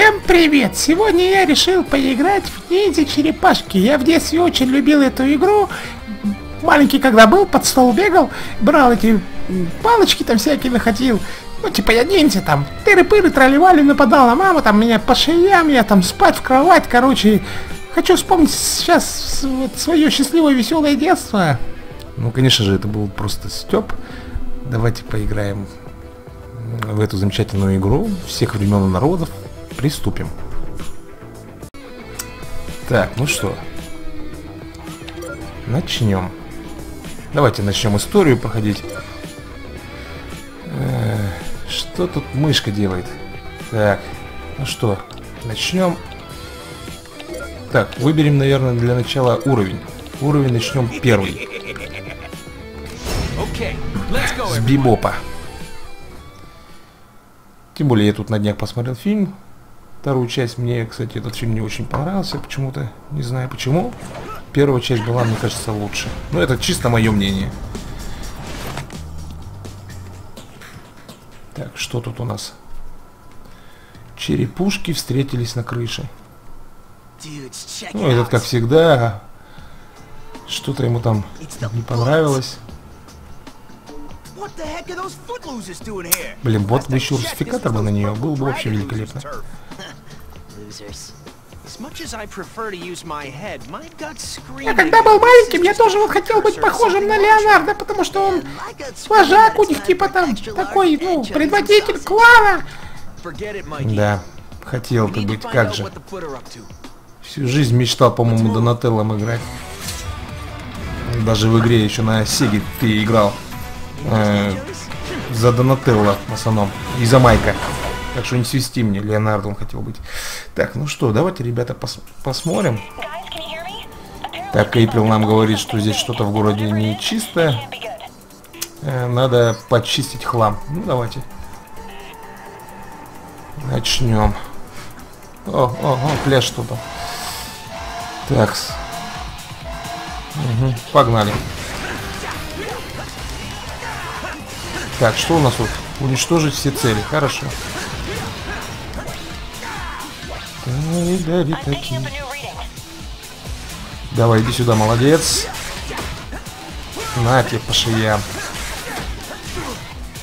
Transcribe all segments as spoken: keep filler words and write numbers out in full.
Всем привет! Сегодня я решил поиграть в Ниндзя-черепашки. Я в детстве очень любил эту игру. Маленький когда был, под стол бегал, брал эти палочки там всякие находил. Ну типа я ниндзя там, тыры-пыры, тролливали, нападал на маму, там меня по шеям, я там спать в кровать, короче. Хочу вспомнить сейчас вот свое счастливое веселое детство. Ну конечно же, это был просто стёб. Давайте поиграем в эту замечательную игру всех времен и народов. Приступим. Так, ну что, начнем. Давайте начнем историю проходить. Э-э, что тут мышка делает? Так, ну что, начнем. Так, выберем, наверное, для начала уровень. Уровень начнем первый. С Бибопа. Тем более я тут на днях посмотрел фильм. Вторую часть мне, кстати, этот фильм не очень понравился почему-то. Не знаю почему. Первая часть была, мне кажется, лучше. Но это чисто мое мнение. Так, что тут у нас? Черепушки встретились на крыше. Ну, этот, как всегда, что-то ему там не понравилось. Блин, вот бы еще русификатор бы на нее, было бы вообще великолепно. Я когда был маленьким, я тоже вот хотел быть похожим на Леонардо, потому что он вожак у них, типа там, такой, ну, предводитель клана. Да, хотел ты быть, как же. Всю жизнь мечтал, по-моему, Донателлом играть. Даже в игре еще на Сеге ты играл. Э, за Донателло в основном и за Майка. Так что не свисти мне, Леонардо он хотел быть. Так, ну что, давайте, ребята, пос посмотрим. Так, Эйприл нам говорит, что здесь что-то в городе не чисто. Э, надо почистить хлам. Ну, давайте. Начнем. О, о, о, пляж что-то. Так. Угу, погнали. Так, что у нас тут? Уничтожить все цели. Хорошо. Давай, иди сюда, молодец. На тебе по шеям.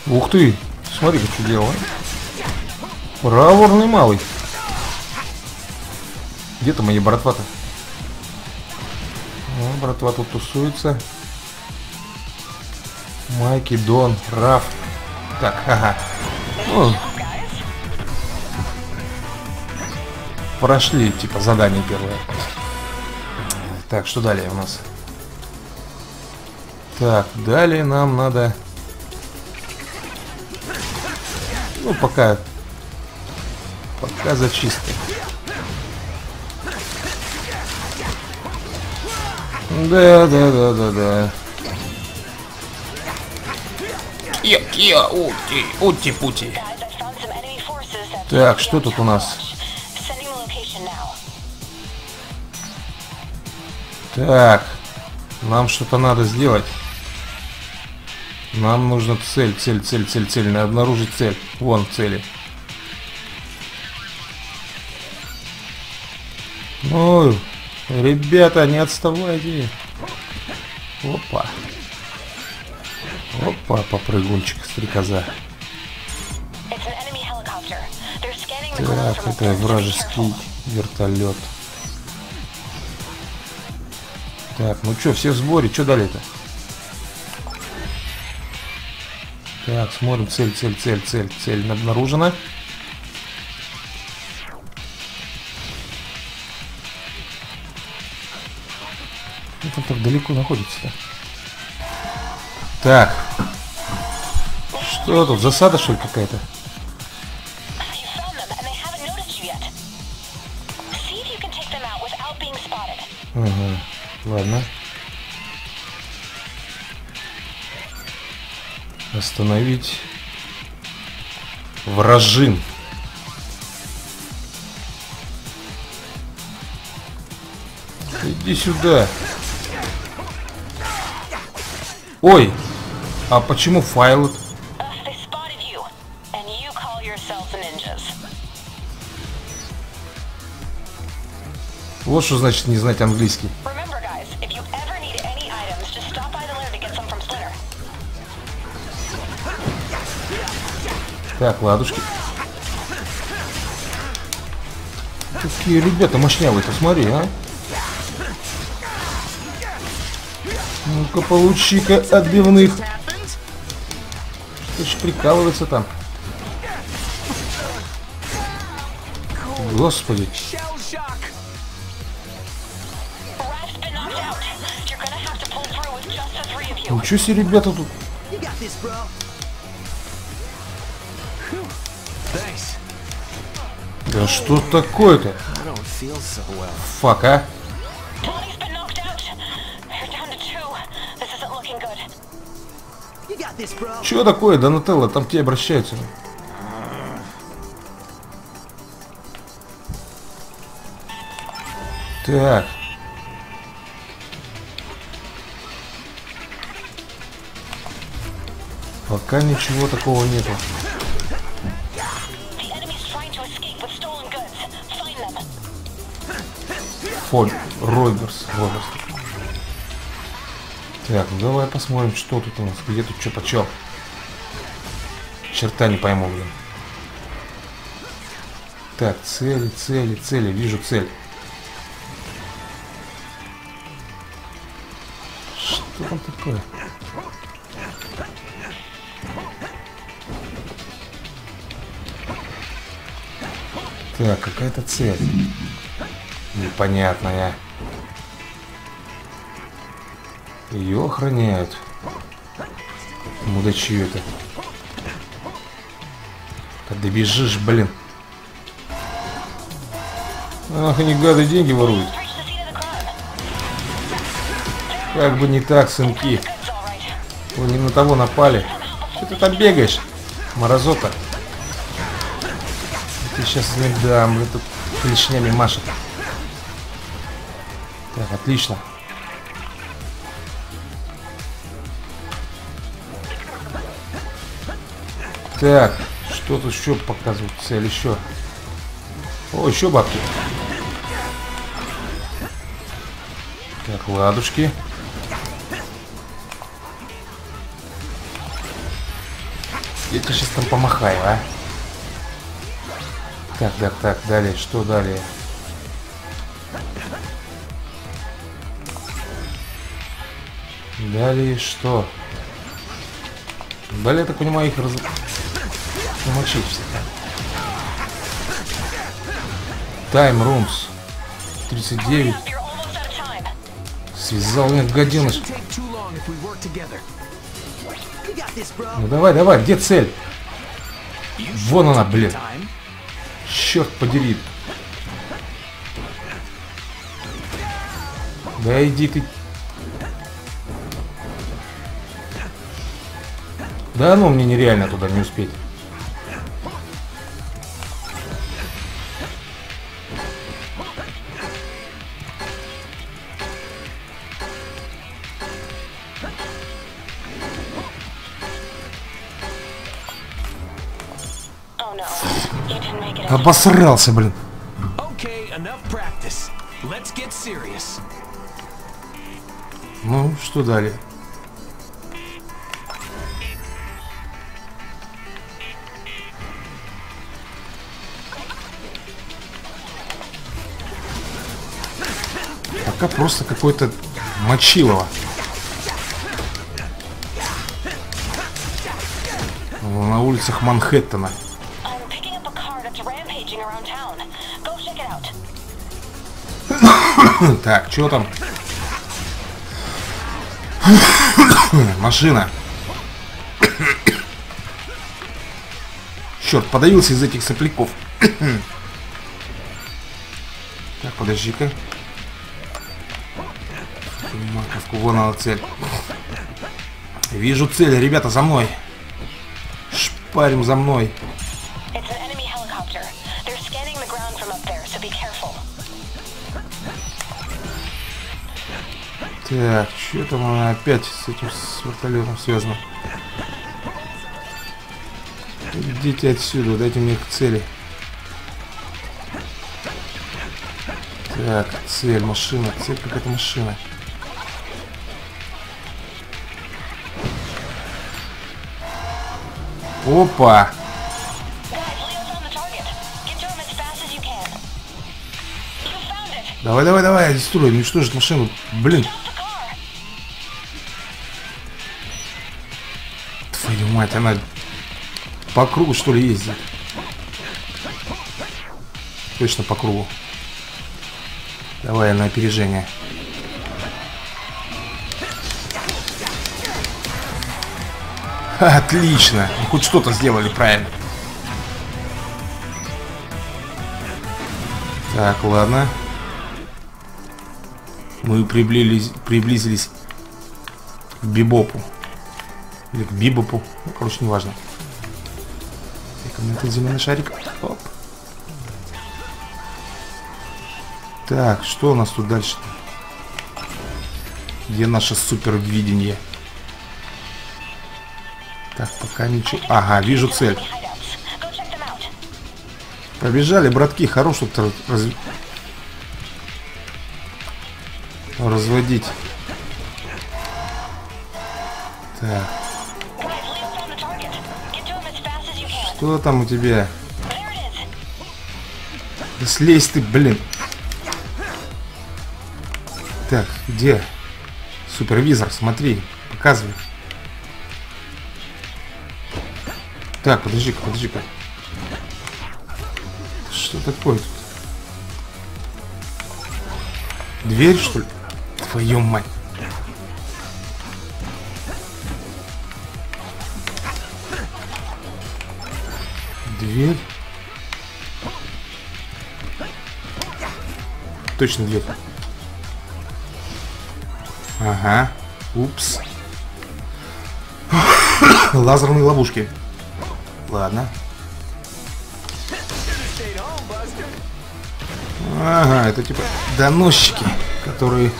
Ух ты! Смотри, как ты делал. Проворный малый. Где-то мои братва-то. Братва тут тусуется. Майки, Дон, Раф. Так, ага. Ну, прошли, типа, задание первое. Так, что далее у нас? Так, далее нам надо... Ну, пока... Пока зачистка. Да-да-да-да-да. Кия, ути, ути, пути. Так, что тут у нас? Так, нам что-то надо сделать. Нам нужна цель, цель, цель, цель, цель. Надо обнаружить цель. Вон цели. Ну, ребята, не отставайте. Опа. Опа, попрыгунчик, стрекоза. Так, это вражеский вертолет. Так, ну что, все в сборе, что далее-то? Так, смотрим, цель, цель, цель, цель, цель обнаружена. Это так далеко находится-то. Так, что тут, засада, что ли, какая-то? Ага, ладно. Остановить вражин. Иди сюда. Ой! А почему файл? Вот что значит не знать английский. Так, ладушки. Какие ребята мощнявые-то, смотри, а. Ну-ка, получи-ка отбивных. Что ж прикалывается там? Господи. Ничего себе, ребята, тут. Да что такое-то? Фак, а? Чего такое, Донателло? Там к тебе обращаются. Так. Пока ничего такого нету. Фоль, Ройберс, Ройберс. Так, ну давай посмотрим, что тут у нас, где тут что почем. Черта не пойму, блин. Так, цели, цели, цели, вижу цель. Что там такое? Так, какая-то цель. Непонятная. Ее охраняют. Мудачи это. Как добежишь, блин. Ах, они гады деньги воруют. Как бы не так, сынки. Вы не на того напали. Что ты там бегаешь, морозота? Ты сейчас не дам, это клешнями машет. Так, отлично. Так, что тут еще показывают? Цель еще. О, еще бабки. Так, ладушки. Я тебе сейчас там помахаю, а? Так, так, так, далее, что далее? Далее что? Далее, я так понимаю, их раз... намочить все. Time Rooms. тридцать девять. Связал меня гаденыш. Ну давай, давай, где цель? Вон она, блин. Черт подери. Да иди ты. Да ну, мне нереально туда не успеть. Обосрался, блин. Ну, что далее? Пока просто какой-то мочилово. На улицах Манхэттена. Так, что там? Машина. Черт, подавился из этих сопляков. Так, подожди-ка. Маковку, вон она цель. Вижу цель, ребята, за мной. Шпарим за мной. Так, что там она опять с этим с вертолетом связано? Идите отсюда, дайте мне к цели. Так, цель, машина. Цель какая-то машина. Опа! Давай, давай, давай, деструй, уничтожить машину. Блин. Твою мать, она по кругу, что ли, ездит? Точно по кругу. Давай на опережение. Отлично. Хоть что-то сделали правильно. Так, ладно. Мы приблизились, приблизились к Бибопу. Или к Бибопу. Ну, короче, неважно. Так, у меня тут зеленый шарик. Оп. Так, что у нас тут дальше? Где наше супервидение? Так, пока ничего. Ага, вижу цель. Побежали, братки, хорош тут раз... разводить. Так. Что там у тебя? Да слезь ты, блин. Так, где? Супервизор, смотри, показывай. Так, подожди-ка, подожди-ка. Что такое тут? Дверь, что ли? Твою мать. Дверь. Точно дверь. Ага. Упс. Лазерные ловушки. Ладно. Ага, это типа доносчики, которые...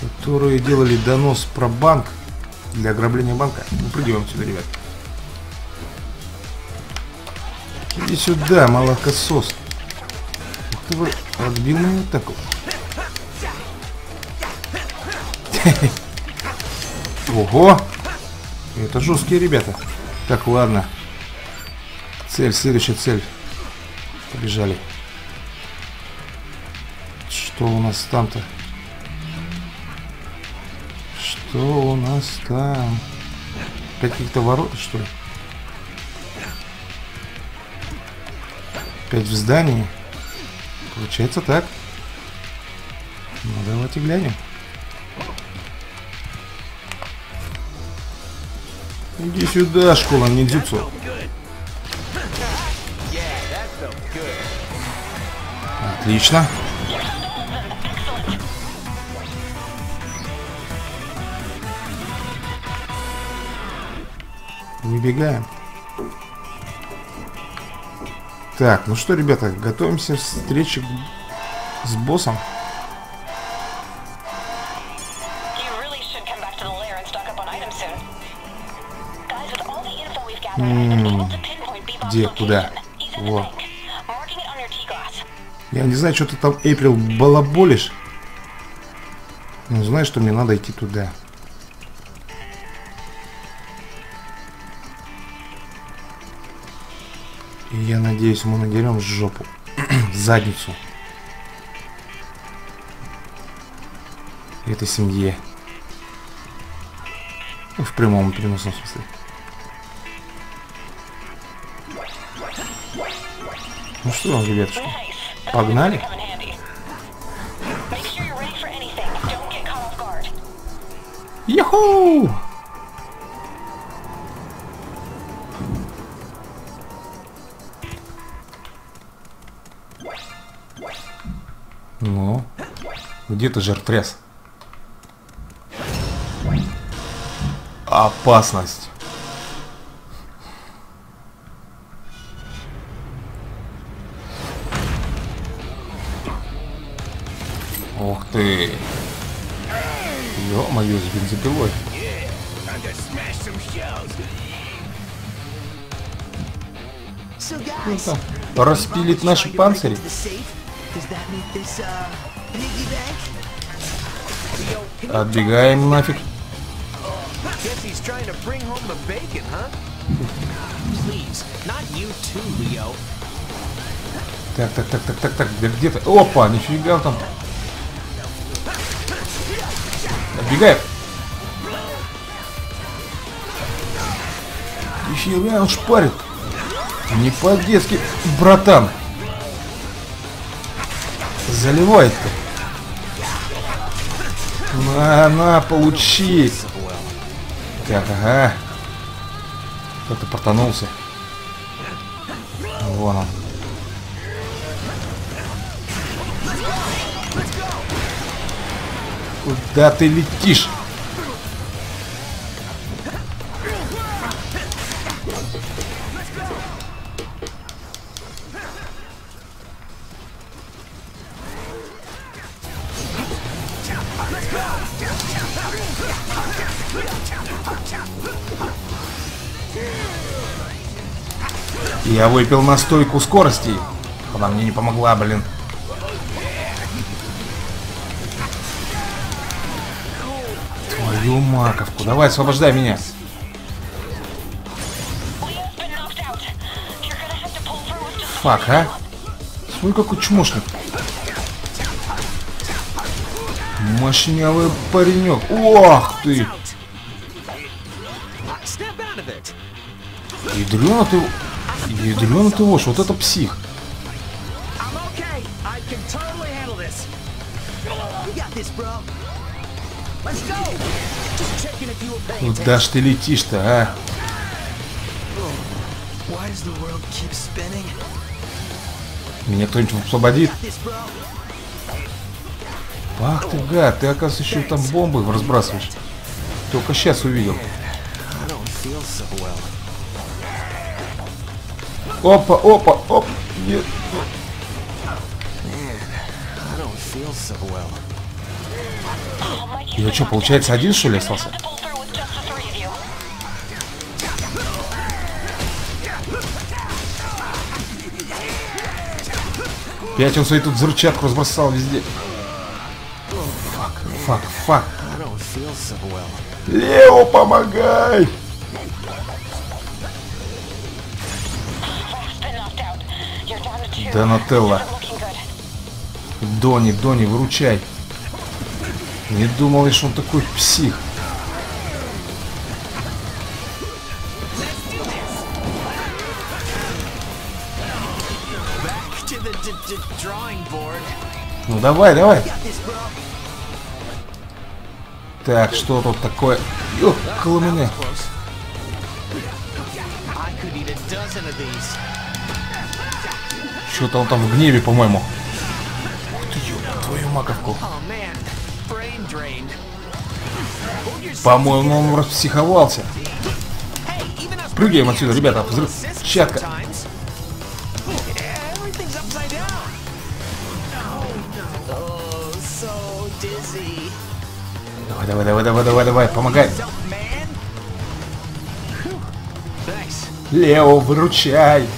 Которые делали донос про банк. Для ограбления банка. Ну, придем сюда, ребят. Иди сюда, молокосос. Ух ты, вы отбил мою атаку. Ого! Это жесткие ребята. Так, ладно. Цель, следующая цель. Побежали. Что у нас там-то? Что у нас там? Опять какие-то ворота, что ли? Опять в здании? Получается так. Ну, давайте глянем. Иди сюда, школа ниндзюцу. Отлично. Выбегаем. Так, ну что, ребята, готовимся к встрече с боссом. М-м-м. Где, куда? Вот. Я не знаю, что ты там, Эйприл, балаболишь. Но знаешь, что мне надо идти туда. И я надеюсь, мы надерем жопу, задницу этой семье. Ну, в прямом и переносном смысле. Ну что, ребятушки, погнали? Йоху! Ну, где ты, жиртряс? Опасность. Ух ты. Ё-моё, с бензопилой. Круто. Распилит наши панцири. Отбегаем нафиг. Так, так, так, так, так, так, да где ты? Опа, нифига там. Отбегаем. Еще он шпарит. Не по-детски, братан. Заливает-то. На, на, получи. Так, ага. Кто-то портанулся. Вон он. Куда ты летишь? Я выпил настойку скорости. Она мне не помогла, блин. Твою маковку. Давай, освобождай меня. Фак, а? Смотри, какой чмошник. Мощнявый паренек. Ох ты! Ядрёно ты... Ядрёно ты вошь, вот это псих. Куда ж ты летишь-то, а? Меня кто-нибудь освободит? Ах ты, гад, ты, оказывается, еще там бомбы разбрасываешь. Только сейчас увидел. Опа, опа, оп. Нет. Я что, получается, один, что ли, остался? Пять он свои тут взрывчатку разбросал везде. Фак, фак. Лео, помогай! Донателло. Дони, Дони, выручай. Не думал, что он такой псих. Ну давай, давай. Так, что тут такое? Ёх, около меня. Что-то он там в гневе, по-моему. Ух ты, ёб, твою маковку. По-моему, он распсиховался. Прыгаем отсюда, ребята, взрыв. Чатка. Давай, давай, давай, давай, давай, помогай. Лео, выручай.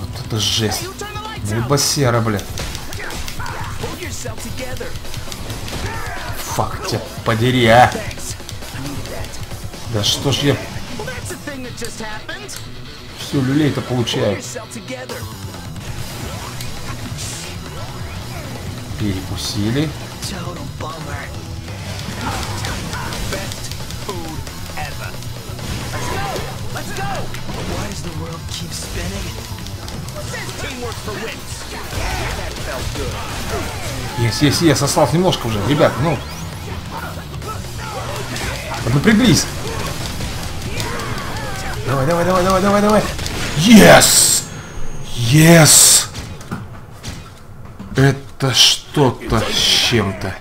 Вот это жесть. Либо серо, бля. Фак, тебя подери, а. Да что ж я... Все, люлей-то получаю. Перекусили. Есть, есть, есть. Осталось немножко уже. Ребят, ну. Напряглись. Давай, давай, давай, давай, давай, давай. Yes! Yes! Это... Это что-то с чем-то.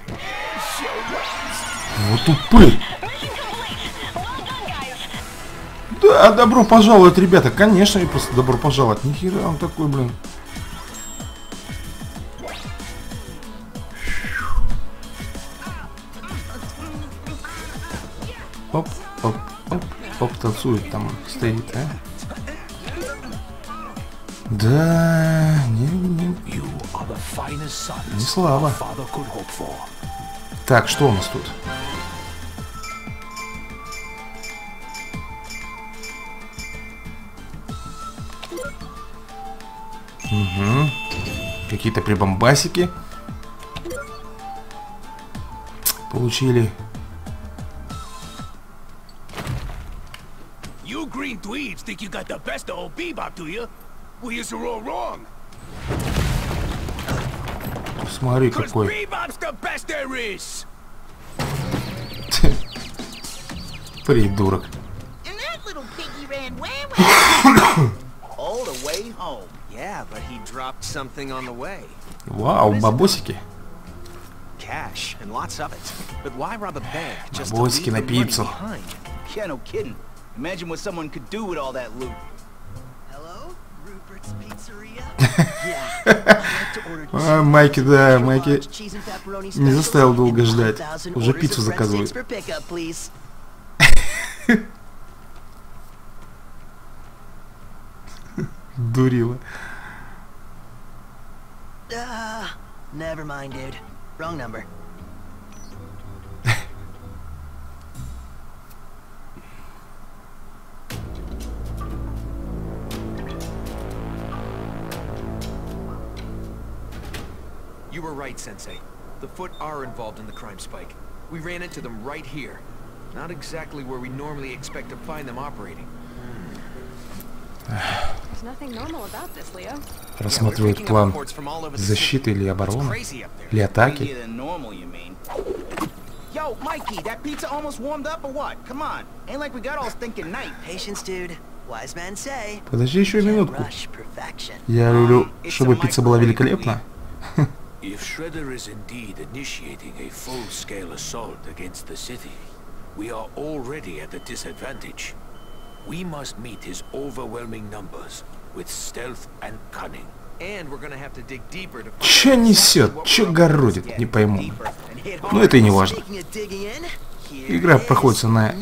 Вот упырь. Да, добро пожаловать, ребята. Конечно, я просто добро пожаловать. Нихера он такой, блин. Оп, оп, оп, Хоп, танцует там, стоит, а? Да, не, не, не слава. Так, что у нас тут? Угу. Какие-то прибамбасики получили. Смотри, какой. Придурок. Вау, бабосики. Бабосики на пиццу. Imagine what someone could do with all that loot. Hello, Rupert's Pizzeria. Yeah. Майки, да, Майки не заставил долго ждать. Уже пиццу заказывает. Дурила. Never mind, dude. Wrong number. You were right, Sensei. The Foot are involved in the crime spike. We ran into them right here. Not exactly where we normally expect to find them operating. There's nothing normal about this, Leo. Рассматривают план защиты или обороны, или атаки. Yo, Mikey, that pizza almost warmed up or what? Come on, ain't like we got all stinking night. Patience, dude. Wise men say. Подожди еще минутку. Я люблю, чтобы пицца была великолепна. If Shredder is indeed initiating a full-scale assault against the city, we are already at a disadvantage. We must meet his overwhelming numbers with stealth and cunning. And we're gonna have to dig deeper to find out. Че несет? Че городит? Не пойму. Но это и не важно. Игра проходится на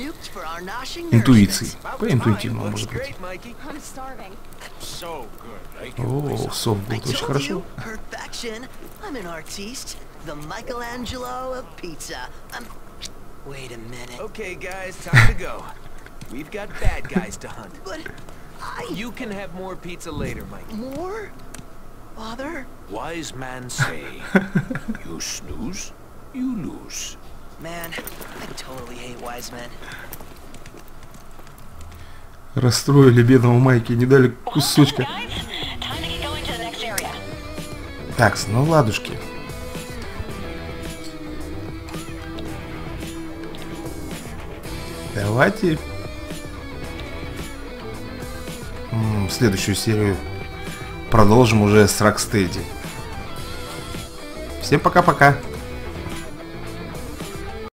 интуиции. По интуитивному, может быть. О, софт будет очень хорошо. Расстроили бедного Майки, не дали кусочка. Так, ну ладушки. Давайте М -м, следующую серию продолжим уже с Рокстеди. Всем пока-пока.